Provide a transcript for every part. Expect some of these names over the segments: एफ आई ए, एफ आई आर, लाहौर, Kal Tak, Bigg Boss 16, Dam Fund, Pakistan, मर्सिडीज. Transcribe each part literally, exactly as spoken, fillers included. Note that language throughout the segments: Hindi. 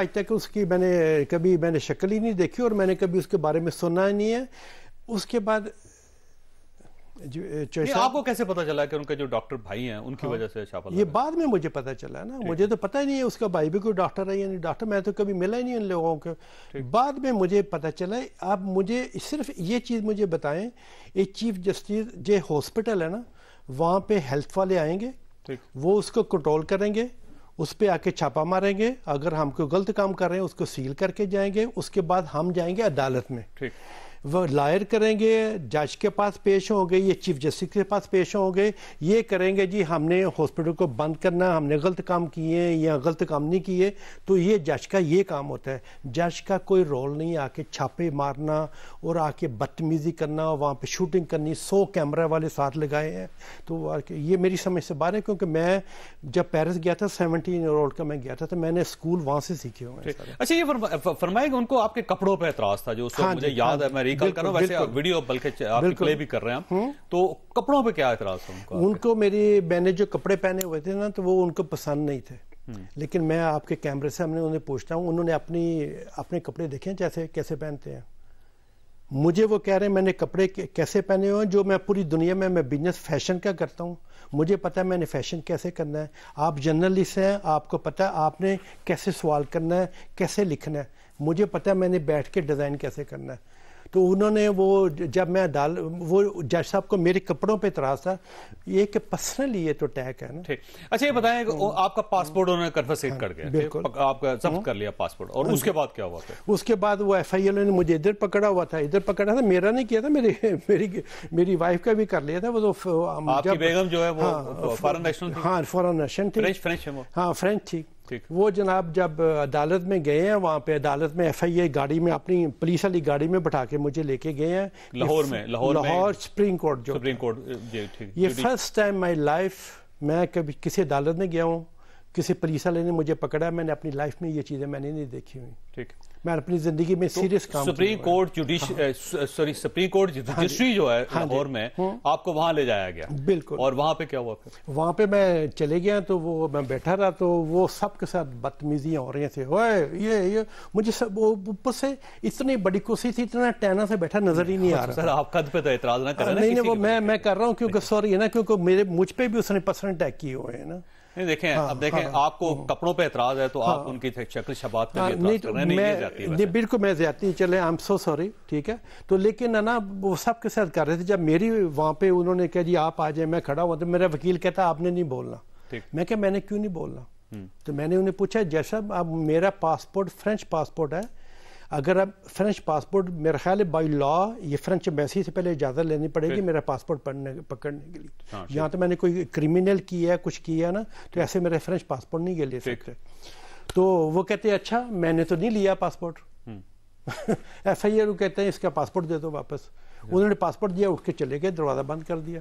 आज तक उसकी मैंने कभी मैंने शक्ल ही नहीं देखी और मैंने कभी उसके बारे में सुना नहीं है। उसके बाद नहीं, आपको कैसे पता चला कि उनके जो डॉक्टर भाई हैं उनकी हाँ, वजह से छापा लगा? ये बाद में मुझे पता चला ना, मुझे तो पता ही नहीं है उसका भाई भी कोई डॉक्टर है या नहीं डॉक्टर, मैं तो कभी मिला ही नहीं उन लोगों को। बाद में मुझे पता चला। आप मुझे सिर्फ ये चीज़ मुझे बताएं, ये चीफ जस्टिस जो हॉस्पिटल है ना वहाँ पे हेल्थ वाले आएंगे, वो उसको कंट्रोल करेंगे, उस पर आके छापा मारेंगे, अगर हम कोई गलत काम कर रहे हैं उसको सील करके जाएंगे, उसके बाद हम जाएंगे अदालत में, वह लायर करेंगे, जज के पास पेश होंगे, ये चीफ जस्टिस के पास पेश होंगे, ये करेंगे जी हमने हॉस्पिटल को बंद करना, हमने गलत काम किए या गलत काम नहीं किए। तो ये जज का ये काम होता है, जज का कोई रोल नहीं आके छापे मारना और आके बदतमीजी करना, वहाँ पे शूटिंग करनी, सौ कैमरा वाले साथ लगाए हैं। तो ये मेरी समझ से बाहर है, क्योंकि मैं जब पेरिस गया था सेवनटीन ईयर ओल्ड का मैं गया था, तो मैंने स्कूल वहाँ से सीखे हुए। अच्छा, ये फरमाएगा उनको आपके कपड़ों पर एतराज था, जो मुझे याद है कर वैसे वीडियो बल्कि प्ले भी कर रहे हैं हम, तो कपड़ों पे क्या एतराज था उनको? उनको मेरी मैंने जो कपड़े पहने हुए थे ना तो वो उनको पसंद नहीं थे, लेकिन मैं आपके कैमरे से हमने उन्हें पूछता हूँ उन्होंने अपनी अपने कपड़े देखे जैसे कैसे पहनते हैं, मुझे वो कह रहे हैं मैंने कपड़े कैसे पहने हुए हैं, जो मैं पूरी दुनिया में मैं बिजनेस फैशन का करता हूँ, मुझे पता है मैंने फैशन कैसे करना है। आप जर्नलिस्ट हैं, आपको पता है आपने कैसे सवाल करना है, कैसे लिखना है, मुझे पता है मैंने बैठ के डिज़ाइन कैसे करना है। तो उन्होंने वो जब मैं डाल वो जज साहब को मेरे कपड़ों पे एतराज था, ये कि पर्सनली ये तो अटैक है ना। ठीक, अच्छा ये बताएं आपका पासपोर्ट उन्होंने कन्फिस्केट कर दिया, बिल्कुल आपका जब्त कर लिया पासपोर्ट, और उसके बाद क्या हुआ? उसके बाद वो एफ आई एल ने मुझे इधर पकड़ा हुआ था, इधर पकड़ा था, मेरा नहीं किया था, मेरी मेरी मेरी वाइफ का भी कर लिया था। वो तो आपकी बेगम जो है वो फॉरेन नेशनल थी, हाँ फॉरेन नेशनल थी, फ्रेंच फ्रेंच है, हाँ फ्रेंच थी। वो जनाब जब अदालत में गए हैं वहाँ पे अदालत में एफ आई ए गाड़ी में अपनी पुलिस वाली गाड़ी में बैठा के मुझे लेके गए हैं लाहौर में, लाहौर लाहौर सुप्रीम कोर्ट जो सुप्रीम कोर्ट। ये फर्स्ट टाइम माय लाइफ मैं कभी किसी अदालत में गया हूँ, किसी पुलिस वाले ने मुझे पकड़ा, मैंने अपनी लाइफ में ये चीज़ें मैंने नहीं देखी हुई। ठीक, मैं अपनी जिंदगी में सीरियस काम सुप्रीम कोर्ट जुडिश सॉरी सुप्रीम कोर्ट रजिस्ट्री जो है लाहौर में, आपको वहां ले जाया गया, बिल्कुल। और वहां पे क्या हुआ? वहां पे मैं चले गया तो वो मैं बैठा रहा, तो वो सबके साथ बदतमीजियां हो रही थी, ओए ये ये मुझे सब ऊपर से इतनी बड़ी कुर्सी थी, इतना टहना से बैठा नजर ही नहीं आ रहा। सर आप कद पे तो एतराज ना कर रहे हैं? नहीं वो मैं मैं कर रहा हूँ क्योंकि सॉरी है ना, क्योंकि मेरे मुझ पर भी उसने पर्सनल अटैक किए हुए हैं ना। नहीं देखें, हाँ, अब देखें हाँ, आपको हाँ, कपड़ों पे एतराज है तो हाँ, आप उनकी शक्ल शबात पे हाँ, नहीं तो मैं बिल्कुल मैं ज्यादा चले आई एम सो सॉरी। ठीक है, तो लेकिन है ना वो सब के साथ कर रहे थे। जब मेरी वहाँ पे उन्होंने कहा जी आप आ जाए, मैं खड़ा हुआ तो मेरा वकील कहता आपने नहीं बोलना। मैं कहा मैंने क्यों नहीं बोलना? तो मैंने उन्हें पूछा जैसा अब मेरा पासपोर्ट फ्रेंच पासपोर्ट है, अगर आप फ्रेंच पासपोर्ट मेरा ख्याल है बाई लॉ ये फ्रेंच एम्बेसी से पहले इजाज़त लेनी पड़ेगी मेरा पासपोर्ट पढ़ने पकड़ने के लिए। यहाँ तो मैंने कोई क्रिमिनल किया है कुछ किया ना, तो ऐसे मेरा फ्रेंच पासपोर्ट नहीं ले सकते। तो वो कहते हैं अच्छा मैंने तो नहीं लिया पासपोर्ट एफ आई आर कहते हैं इसका पासपोर्ट दे दो वापस। उन्होंने पासपोर्ट दिया, उठ के चले गए, दरवाज़ा बंद कर दिया,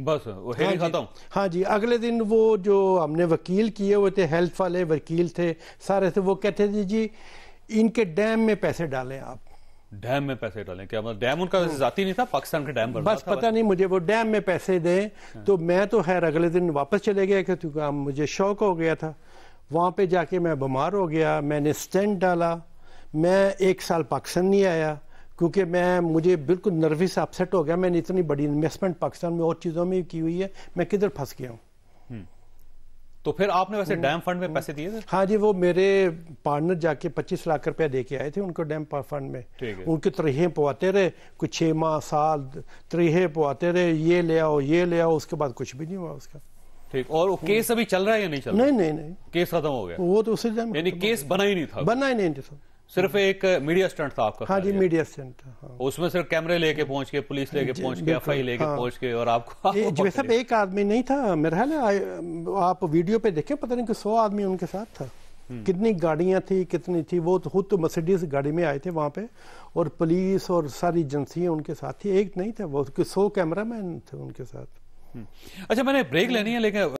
बस वो हाँ जी, हाँ जी। अगले दिन वो जो हमने वकील किए हुए थे हेल्थ वाले वकील थे सारे थे, वो कहते थे जी इनके डैम में पैसे डालें, आप डैम में पैसे डालें। क्या मतलब डैम उनका जाती नहीं था पाकिस्तान के डैम पर? बस पता नहीं मुझे वो डैम में पैसे दें। तो मैं तो खैर अगले दिन वापस चले गया क्योंकि मुझे शौक हो गया था। वहाँ पे जाके मैं बीमार हो गया, मैंने स्टेंट डाला, मैं एक साल पाकिस्तान नहीं आया क्योंकि मैं मुझे बिल्कुल नर्वस अपसेट हो गया। मैंने इतनी बड़ी इन्वेस्टमेंट पाकिस्तान में और चीज़ों में की हुई है, मैं किधर फंस गया हूँ। तो फिर आपने वैसे डैम फंड में पैसे दिए थे? हाँ जी, वो मेरे पार्टनर जाके पच्चीस लाख रुपया दे के आए थे उनको डैम फंड में। उनके तरहें पवाते रहे कुछ छः माह साल तरहें पवाते रहे, ये ले आओ ये ले आओ, उसके बाद कुछ भी नहीं हुआ उसका। ठीक, और वो केस अभी चल रहा है या नहीं चल रहा? नहीं नहीं नहीं, केस खत्म हो गया वो तो उसी दिन, यानी केस बना ही नहीं था, बना ही नहीं था, सिर्फ एक मीडिया स्टंट था आपका। हाँ जी मीडिया स्टंट था, हाँ। उसमें सिर्फ कैमरे लेके पहुंच के, पुलिस लेके पहुंच के, एफ आई लेके हाँ। पहुंच के, और आपको जो सब एक आदमी नहीं था मेरा ख्याल, आप वीडियो पे देखें पता नहीं कि सौ आदमी उनके साथ था, कितनी गाड़ियां थी कितनी थी। वो खुद तो मर्सिडीज गाड़ी में आए थे वहाँ पे, और पुलिस और सारी एजेंसियाँ उनके साथ थी, एक नहीं था, वो सौ कैमरा मैन थे उनके साथ। अच्छा मैंने ब्रेक लेनी है लेकिन